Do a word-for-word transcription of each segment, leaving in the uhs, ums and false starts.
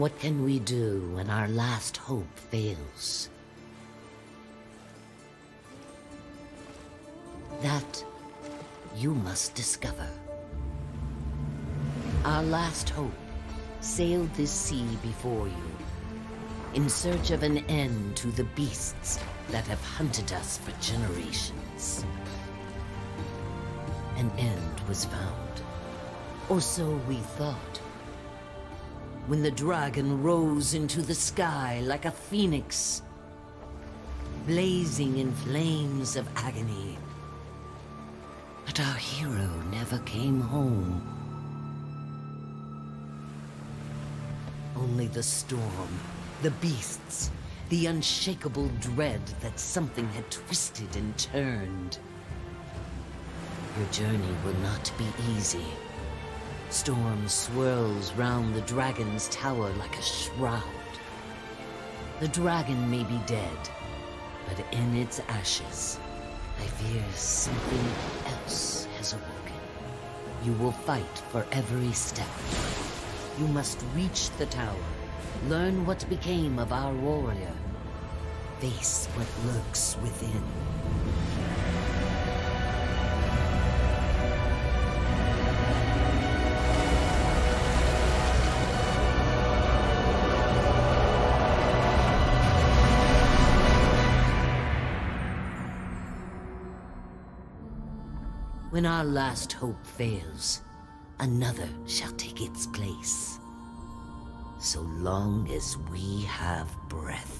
What can we do when our last hope fails? That you must discover. Our last hope sailed this sea before you, in search of an end to the beasts that have hunted us for generations. An end was found, or so we thought, when the dragon rose into the sky like a phoenix, blazing in flames of agony. But our hero never came home. Only the storm, the beasts, the unshakable dread that something had twisted and turned. Your journey will not be easy. Storm swirls round the dragon's tower like a shroud. The dragon may be dead, but in its ashes, I fear something else has awoken. You will fight for every step. You must reach the tower, learn what became of our warrior, face what lurks within. When our last hope fails, another shall take its place. So long as we have breath.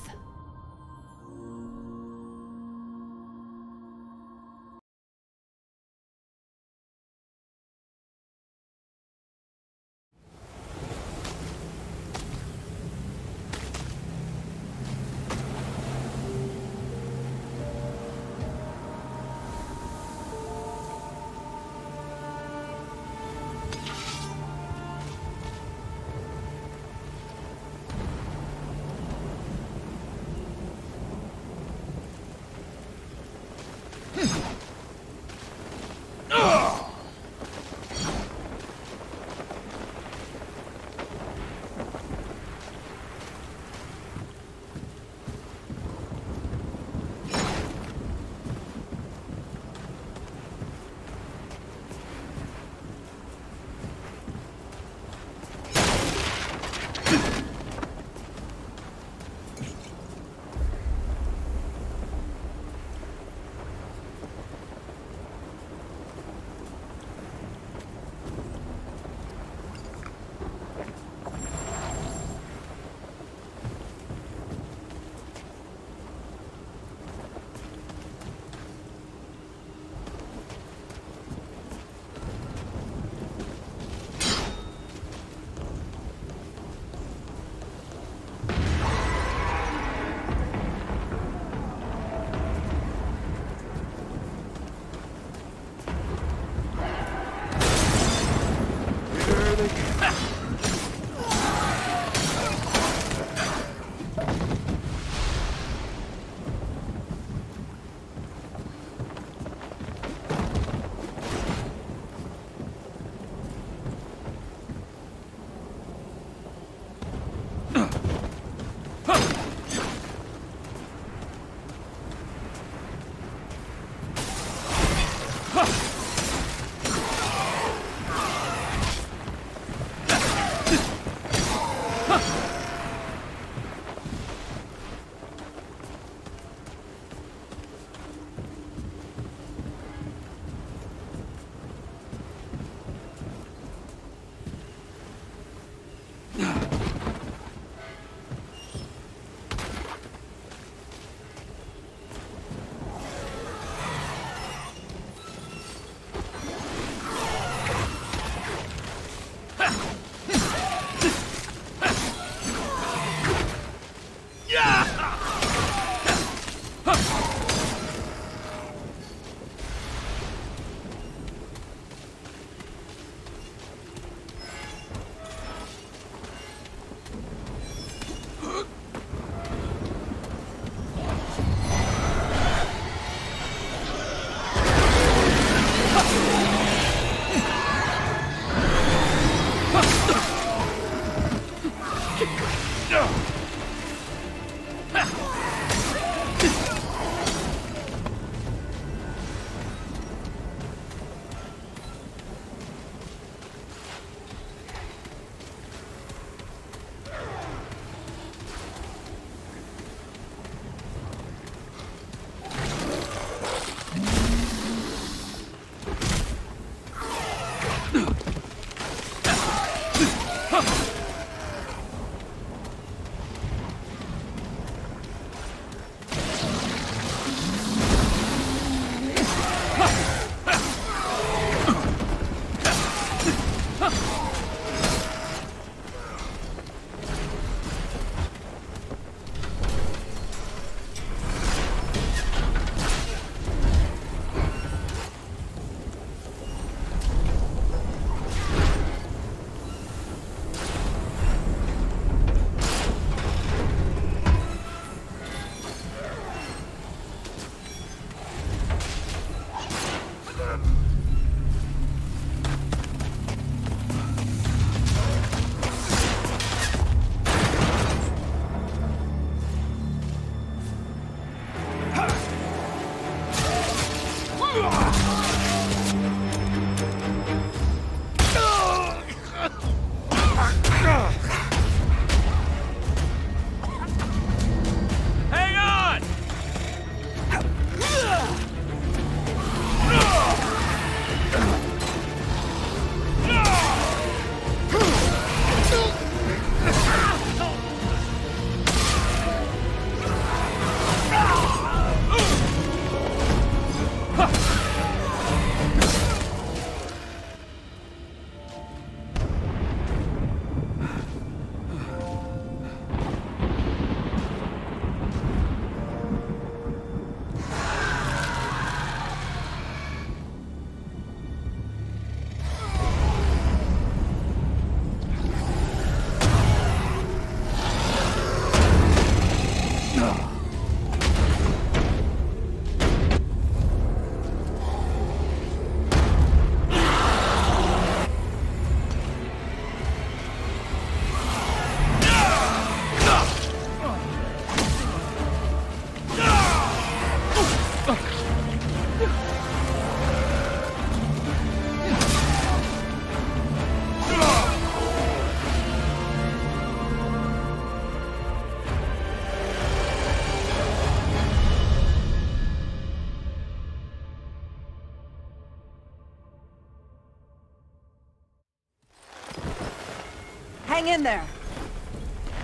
Hang in there.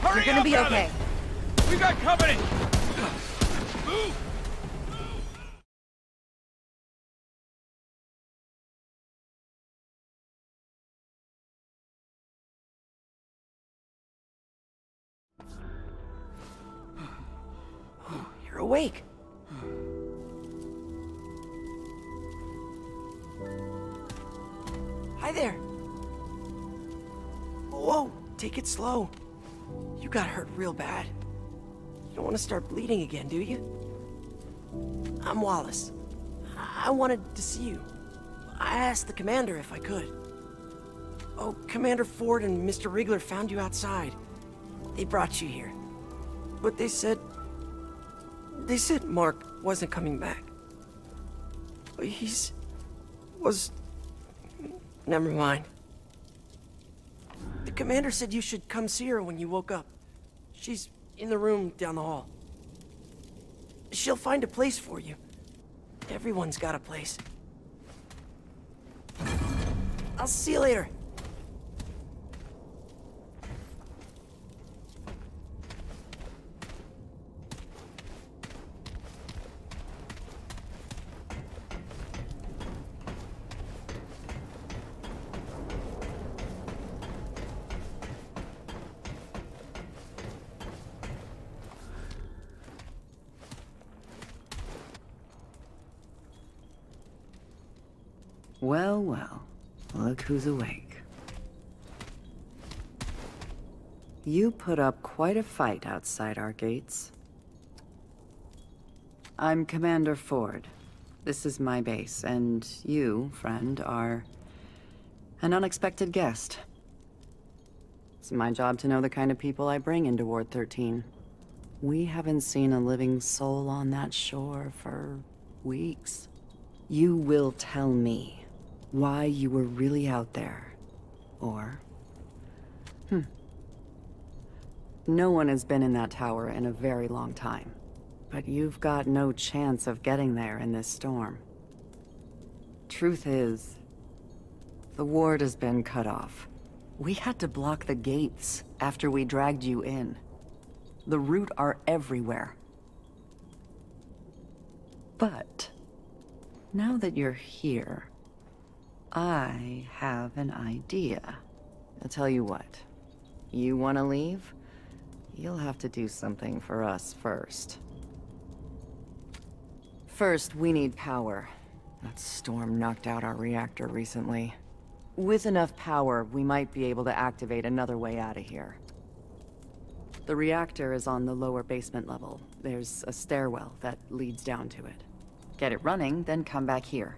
Hurry You're gonna up, be okay. Alice. We got company. Move. You're awake. Hi there. Whoa, take it slow. You got hurt real bad. You don't want to start bleeding again, do you? I'm Wallace. I wanted to see you. I asked the commander if I could. Oh, Commander Ford and Mister Rigler found you outside. They brought you here. But they said... They said Mark wasn't coming back. He's... was... Never mind. The commander said you should come see her when you woke up. She's in the room down the hall. She'll find a place for you. Everyone's got a place. I'll see you later. Well, well, look who's awake. You put up quite a fight outside our gates. I'm Commander Ford. This is my base, and you, friend, are an unexpected guest. It's my job to know the kind of people I bring into Ward thirteen. We haven't seen a living soul on that shore for weeks. You will tell me why you were really out there, or... Hmm. No one has been in that tower in a very long time, but you've got no chance of getting there in this storm. Truth is, the ward has been cut off. We had to block the gates after we dragged you in. The root are everywhere. But, now that you're here, I have an idea. I'll tell you what. You want to leave? You'll have to do something for us first. First, we need power. That storm knocked out our reactor recently. With enough power, we might be able to activate another way out of here. The reactor is on the lower basement level. There's a stairwell that leads down to it. Get it running, then come back here.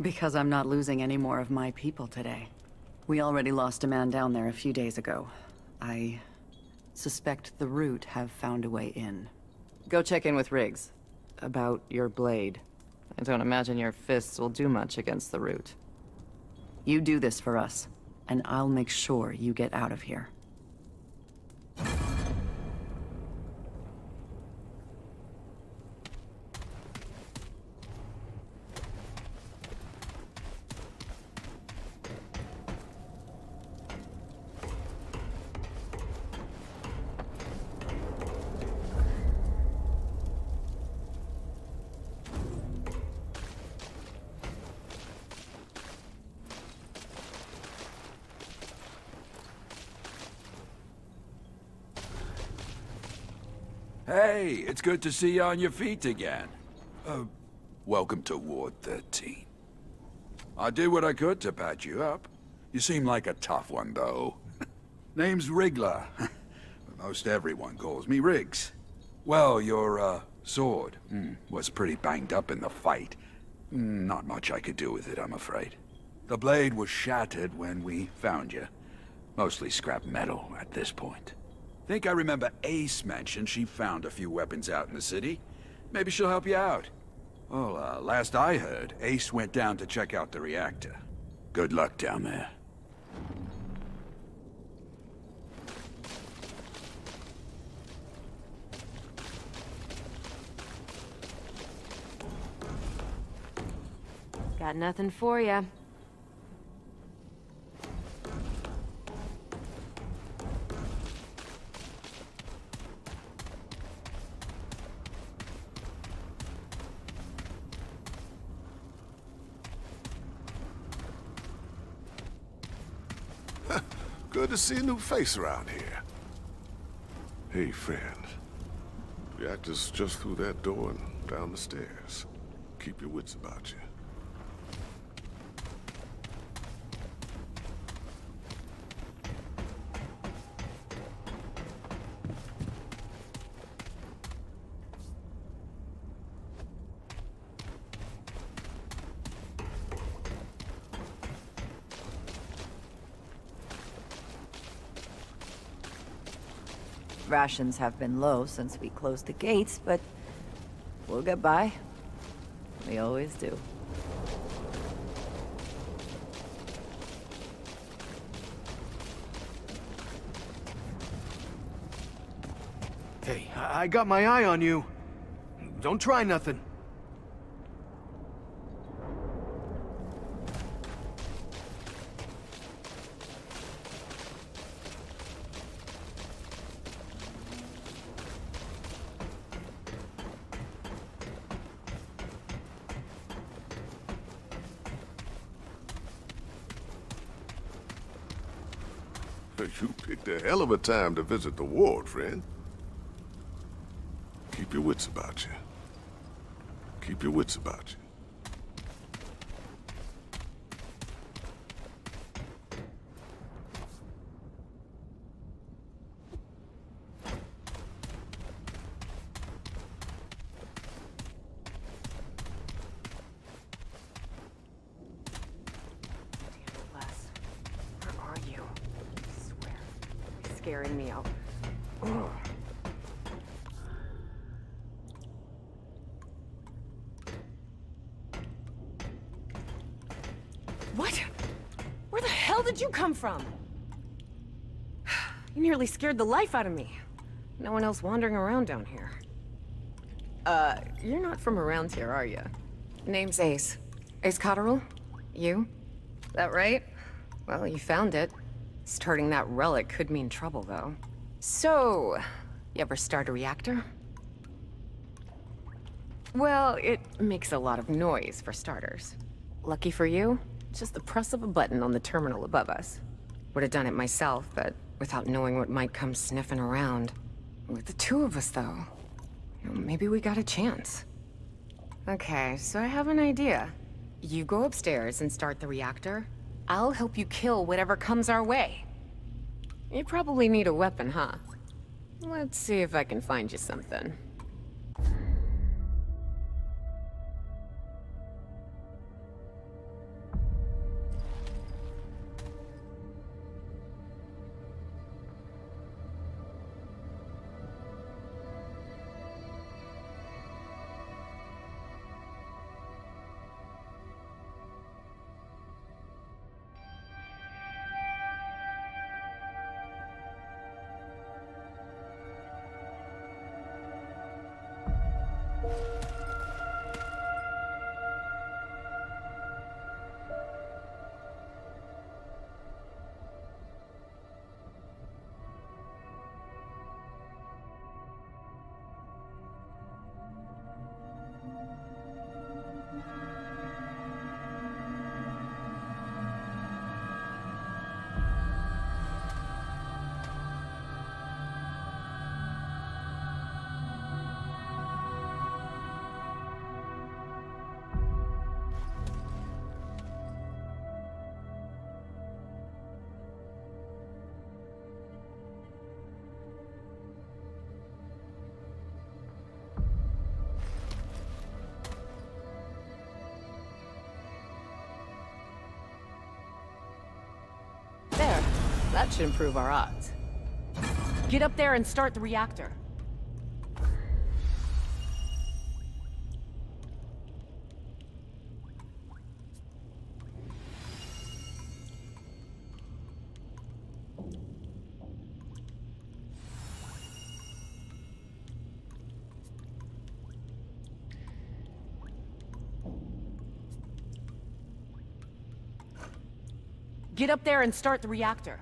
Because I'm not losing any more of my people today. We already lost a man down there a few days ago. I suspect the Root have found a way in. Go check in with Riggs about your blade. I don't imagine your fists will do much against the Root. You do this for us, and I'll make sure you get out of here. Hey, it's good to see you on your feet again. Uh, welcome to Ward thirteen. I did what I could to patch you up. You seem like a tough one, though. Name's Rigler. Most everyone calls me Riggs. Well, your, uh, sword mm, was pretty banged up in the fight. Mm, not much I could do with it, I'm afraid. The blade was shattered when we found you. Mostly scrap metal at this point. I think I remember Ace mentioned she found a few weapons out in the city. Maybe she'll help you out. Well, uh, last I heard, Ace went down to check out the reactor. Good luck down there. Got nothing for ya. Good to see a new face around here. Hey, friend. Reactors just through that door and down the stairs. Keep your wits about you. Rations have been low since we closed the gates, but we'll get by. We always do. Hey, I got my eye on you. Don't try nothing. You picked a hell of a time to visit the ward, friend. Keep your wits about you. Keep your wits about you. Scaring me out. Ugh. What? Where the hell did you come from? You nearly scared the life out of me. No one else wandering around down here. Uh, you're not from around here, are you? Name's Ace. Ace Cotterill? You? That right? Well, you found it. Starting that relic could mean trouble, though. So, you ever start a reactor? Well, it makes a lot of noise, for starters. Lucky for you, it's just the press of a button on the terminal above us. Would have done it myself, but without knowing what might come sniffing around. With the two of us, though, you know, maybe we got a chance. Okay, so I have an idea. You go upstairs and start the reactor. I'll help you kill whatever comes our way. You probably need a weapon, huh? Let's see if I can find you something. That should improve our odds. Get up there and start the reactor. Get up there and start the reactor.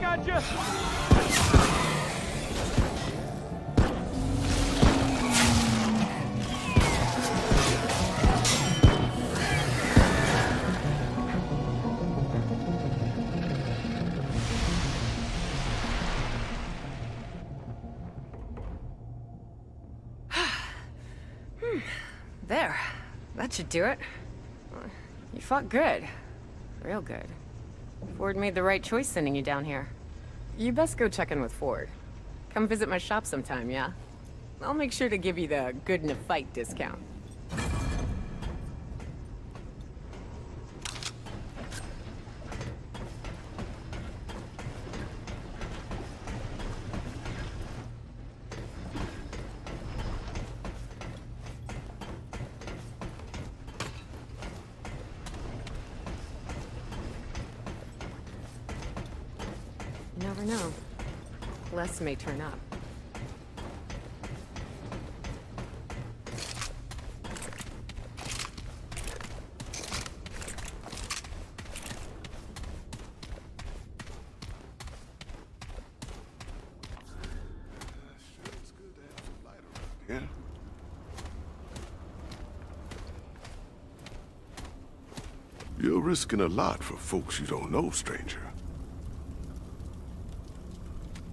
got you. There. That should do it. You fought good. Real good. Ford made the right choice sending you down here. You best go check in with Ford. Come visit my shop sometime, yeah? I'll make sure to give you the good in a fight discount. No. Les may turn up. You're risking a lot for folks you don't know, stranger.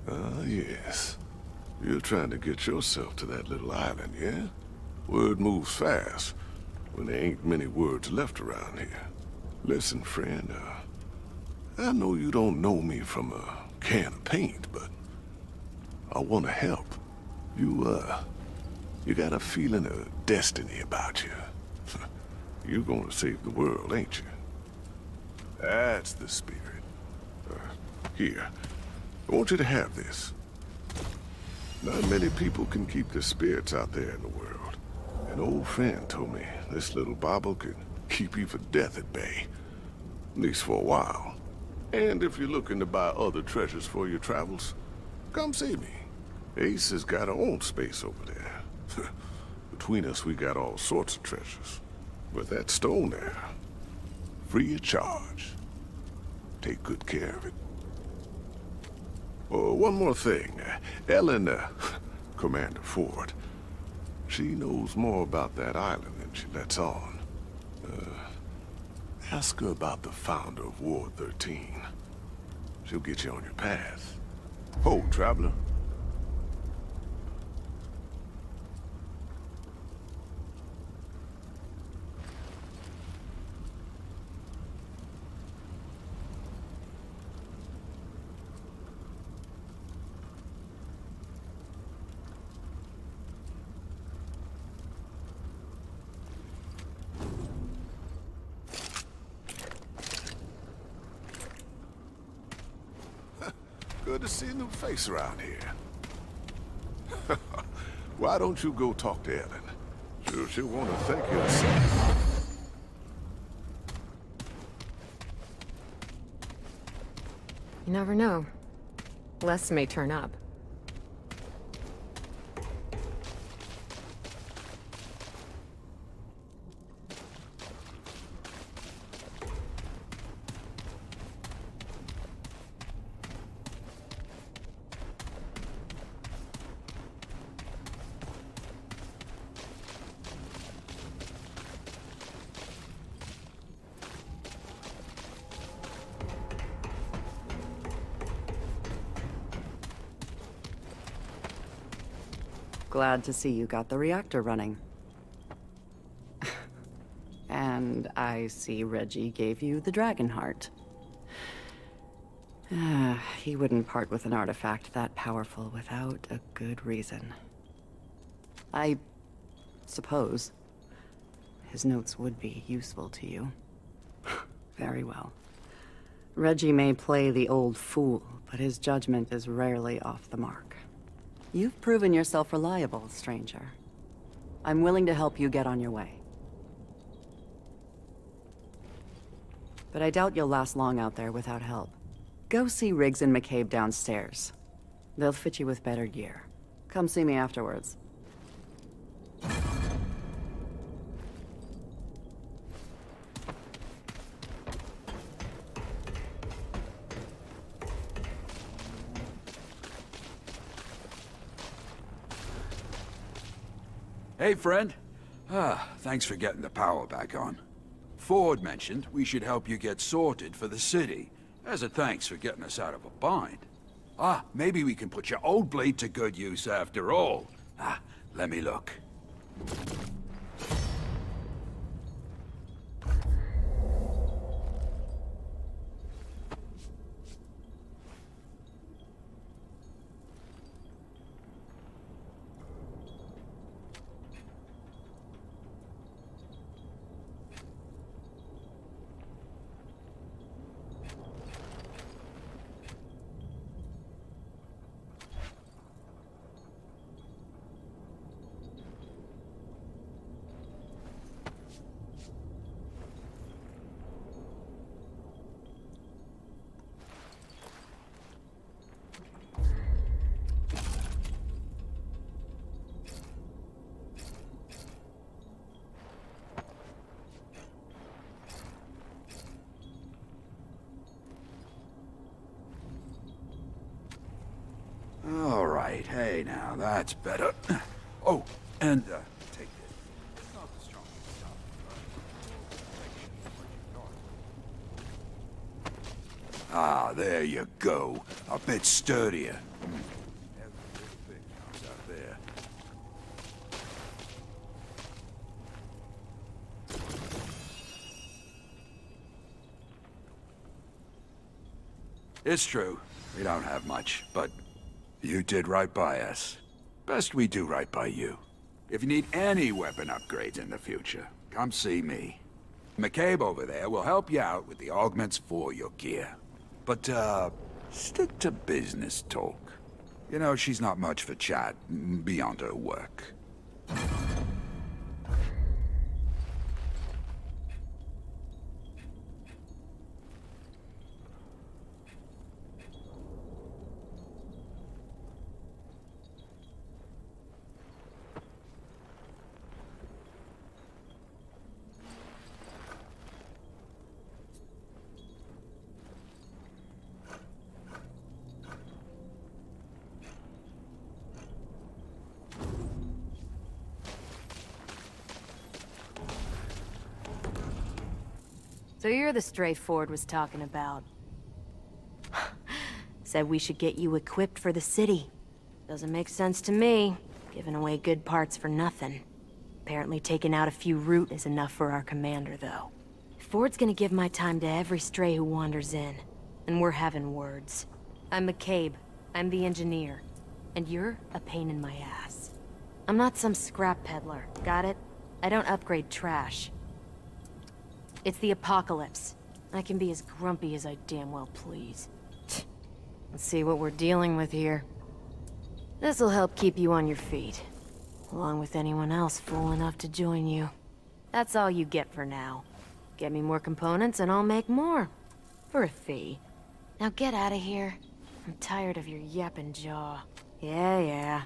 Ah, yes. You're trying to get yourself to that little island, yeah? Word moves fast when there ain't many words left around here. Listen, friend, uh, I know you don't know me from a can of paint, but I want to help. You, uh, you got a feeling of destiny about you. You're gonna save the world, ain't you? That's the spirit. Uh, here. I want you to have this. Not many people can keep their spirits out there in the world. An old friend told me this little bobble could keep you for death at bay. At least for a while. And if you're looking to buy other treasures for your travels, come see me. Ace has got her own space over there. Between us, we got all sorts of treasures. But that stone there, free of charge. Take good care of it. Oh, one more thing. Ellen, uh, Commander Ford, she knows more about that island than she lets on. Uh, ask her about the founder of Ward thirteen. She'll get you on your path. Ho, traveler. Good to see a new face around here. Why don't you go talk to Ellen? Sure, she'll want to thank you herself. You never know. Les may turn up. Glad to see you got the reactor running. And I see Reggie gave you the Dragon Heart. Ah, he wouldn't part with an artifact that powerful without a good reason. I suppose his notes would be useful to you. Very well. Reggie may play the old fool, but his judgment is rarely off the mark. You've proven yourself reliable, stranger. I'm willing to help you get on your way. But I doubt you'll last long out there without help. Go see Riggs and McCabe downstairs. They'll fit you with better gear. Come see me afterwards. Hey, friend. Ah, thanks for getting the power back on. Ford mentioned we should help you get sorted for the city, as a thanks for getting us out of a bind. Ah, maybe we can put your old blade to good use after all. Ah, let me look. Hey, now that's better. Oh, and uh, take this. It's not the strongest stuff, but ah, there you go. A bit sturdier. It's true. We don't have much, but. You did right by us. Best we do right by you. If you need any weapon upgrades in the future, come see me. McCabe over there will help you out with the augments for your gear. But, uh, stick to business talk. You know, she's not much for chat beyond her work. So you're the stray Ford was talking about. Said we should get you equipped for the city. Doesn't make sense to me, giving away good parts for nothing. Apparently taking out a few root is enough for our commander, though. Ford's gonna give my time to every stray who wanders in, and we're having words. I'm McCabe, I'm the engineer, and you're a pain in my ass. I'm not some scrap peddler, got it? I don't upgrade trash. It's the apocalypse. I can be as grumpy as I damn well please. Let's see what we're dealing with here. This'll help keep you on your feet, along with anyone else fool enough to join you. That's all you get for now. Get me more components and I'll make more. For a fee. Now get out of here. I'm tired of your yapping jaw. Yeah, yeah.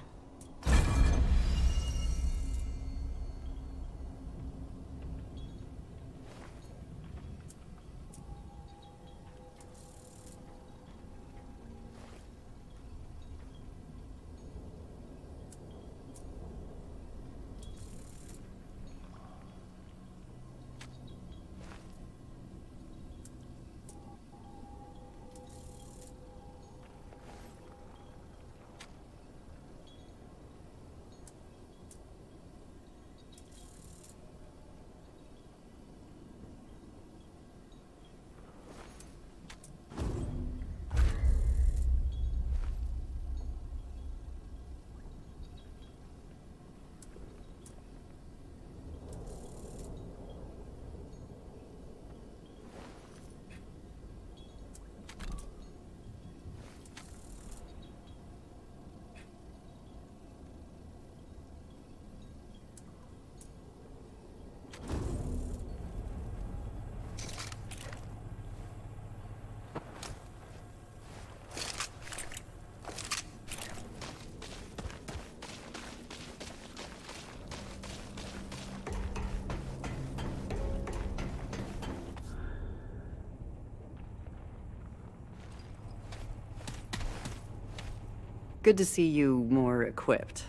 Good to see you more equipped.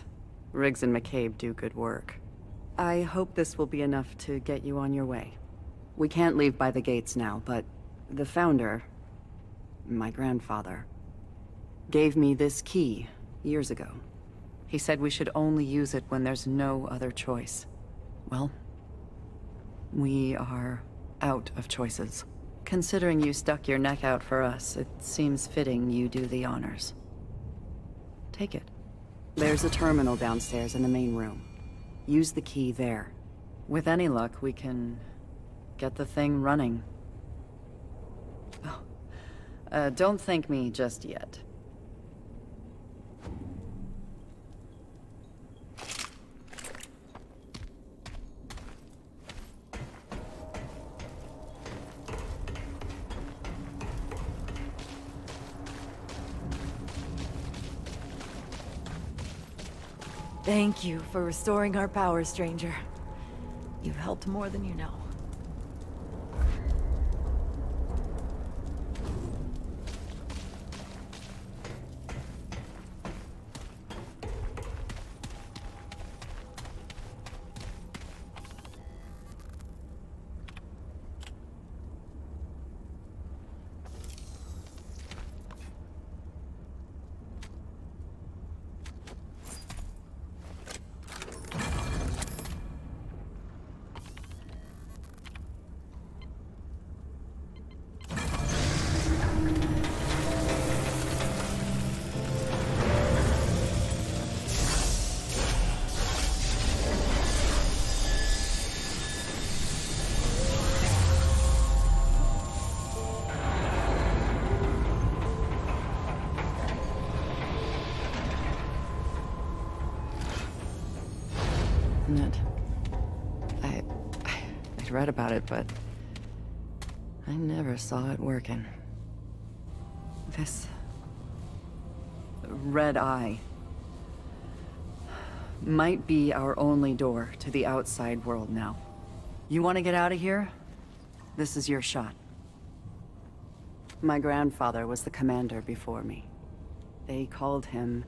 Riggs and McCabe do good work. I hope this will be enough to get you on your way. We can't leave by the gates now, but the founder, my grandfather, gave me this key years ago. He said we should only use it when there's no other choice. Well, we are out of choices. Considering you stuck your neck out for us, it seems fitting you do the honors. Take it. There's a terminal downstairs in the main room. Use the key there. With any luck, we can get the thing running. Oh. Uh, don't thank me just yet. Thank you for restoring our power, stranger. You've helped more than you know. I, I, I'd read about it, but I never saw it working. This red eye might be our only door to the outside world now. You want to get out of here? This is your shot. My grandfather was the commander before me. They called him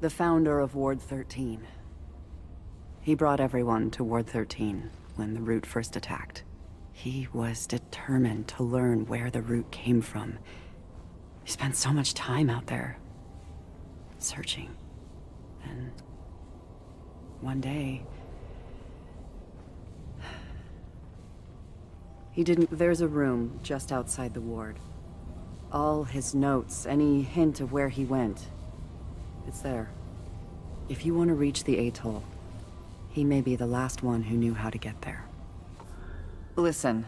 the founder of Ward thirteen. He brought everyone to Ward thirteen when the Root first attacked. He was determined to learn where the Root came from. He spent so much time out there, searching. And one day, he didn't... There's a room just outside the ward. All his notes, any hint of where he went, it's there. If you want to reach the atoll, he may be the last one who knew how to get there. Listen,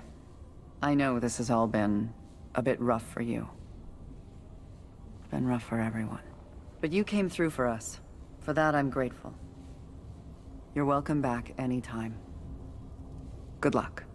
I know this has all been a bit rough for you. It's been rough for everyone. But you came through for us. For that, I'm grateful. You're welcome back anytime. Good luck.